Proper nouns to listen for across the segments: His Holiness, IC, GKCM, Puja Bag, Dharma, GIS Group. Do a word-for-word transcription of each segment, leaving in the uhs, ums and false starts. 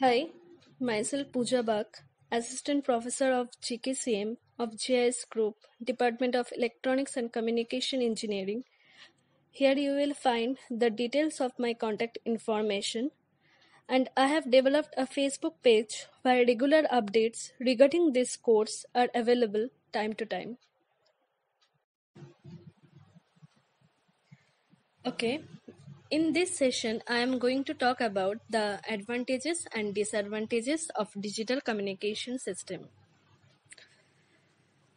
Hi, myself Puja Bag, Assistant Professor of G K C M of G I S Group, Department of Electronics and Communication Engineering. Here you will find the details of my contact information, and I have developed a Facebook page where regular updates regarding this course are available time to time. Okay, in this session I am going to talk about the advantages and disadvantages of digital communication system.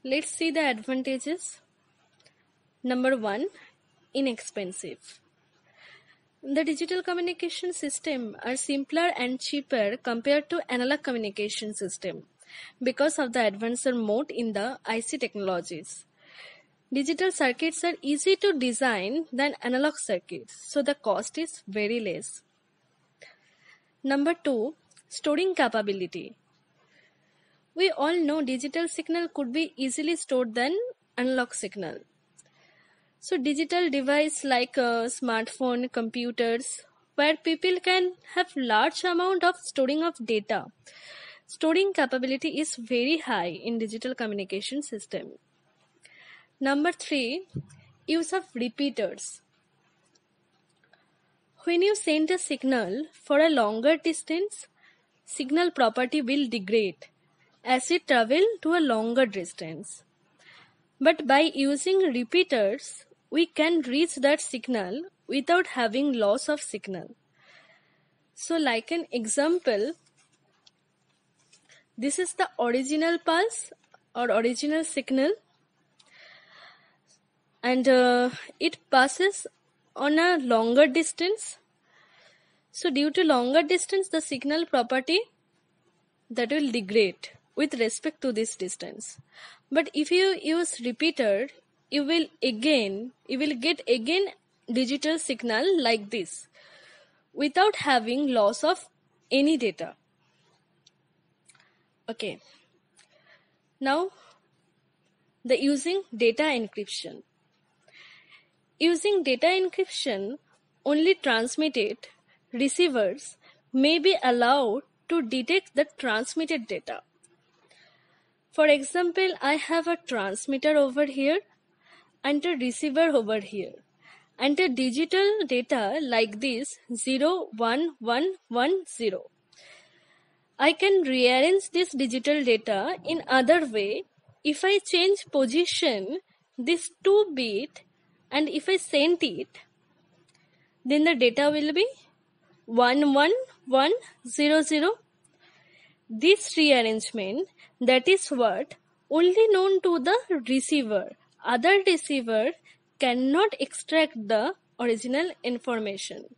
Let's see the advantages. Number one, inexpensive. The digital communication system are simpler and cheaper compared to analog communication system because of the advanced mode in the I C technologies. Digital circuits are easy to design than analog circuits, so the cost is very less. Number two, storing capability. We all know digital signal could be easily stored than analog signal. So digital device like uh, smartphone, computers, where people can have large amount of storing of data. Storing capability is very high in digital communication system. Number three, use of repeaters. When you send a signal for a longer distance, signal property will degrade as it travels to a longer distance. But by using repeaters, we can reach that signal without having loss of signal. So like an example, this is the original pulse or original signal. And uh, it passes on a longer distance. So due to longer distance, the signal property that will degrade with respect to this distance. But if you use repeater, you will again, you will get again digital signal like this without having loss of any data. Okay. Now, the using data encryption. Using data encryption, only transmitted receivers may be allowed to detect the transmitted data. For example, I have a transmitter over here and a receiver over here, and a digital data like this zero one one one zero. I can rearrange this digital data in other way. If I change position this two bit, and if I send it, then the data will be one one one zero zero. This rearrangement, that is what only known to the receiver. Other receiver cannot extract the original information.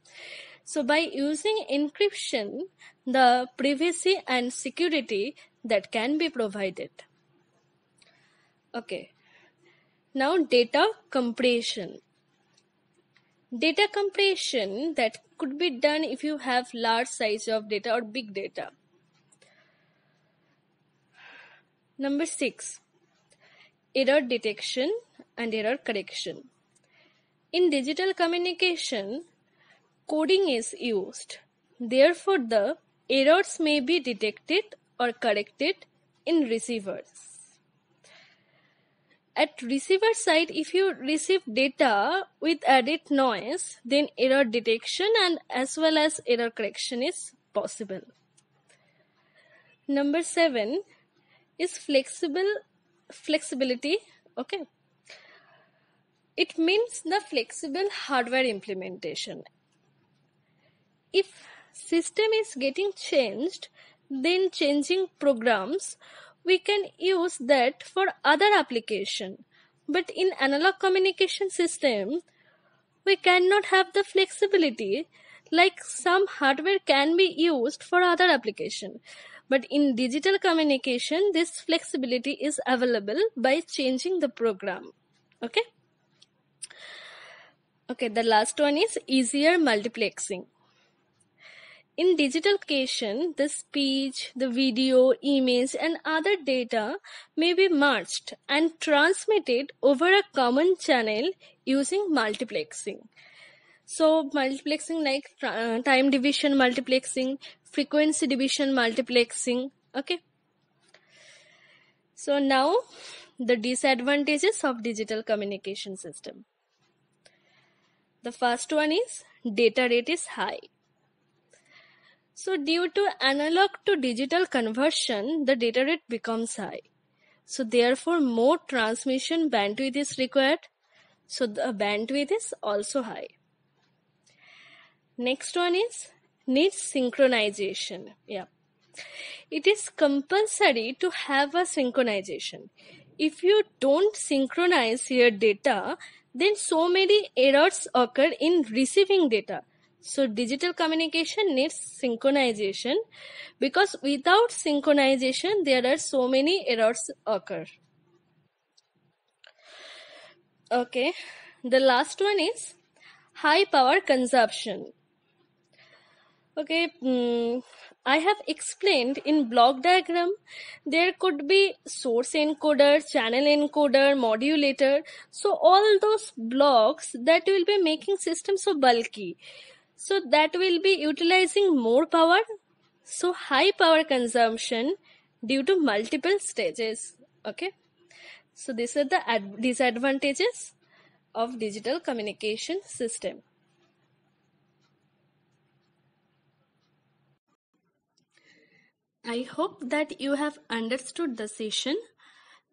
So by using encryption, the privacy and security that can be provided. Okay. Now, data compression. Data compression that could be done if you have large size of data or big data. Number six, error detection and error correction. In digital communication, coding is used. Therefore, the errors may be detected or corrected in receivers. At receiver side, if you receive data with added noise, then error detection and as well as error correction is possible. Number seven is flexible flexibility. Okay, it means the flexible hardware implementation. If system is getting changed, then changing programs, we can use that for other application. But in analog communication system, we cannot have the flexibility, like some hardware can be used for other application. But in digital communication, this flexibility is available by changing the program. Okay. Okay, the last one is easier multiplexing. In digital communication, the speech, the video, image, and other data may be merged and transmitted over a common channel using multiplexing. So multiplexing like uh, time division multiplexing, frequency division multiplexing. Okay. So now the disadvantages of digital communication system. The first one is data rate is high. So due to analog to digital conversion, the data rate becomes high. So therefore more transmission bandwidth is required. So the bandwidth is also high. Next one is needs synchronization. Yeah. It is compulsory to have a synchronization. If you don't synchronize your data, then so many errors occur in receiving data. So digital communication needs synchronization, because without synchronization, there are so many errors occur. Okay, the last one is high power consumption. Okay, mm, I have explained in block diagram, there could be source encoder, channel encoder, modulator. So all those blocks that will be making system so bulky. So that will be utilizing more power. So high power consumption due to multiple stages. Okay. So these are the disadvantages of digital communication system. I hope that you have understood the session,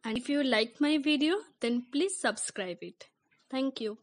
and if you like my video, then please subscribe it. Thank you.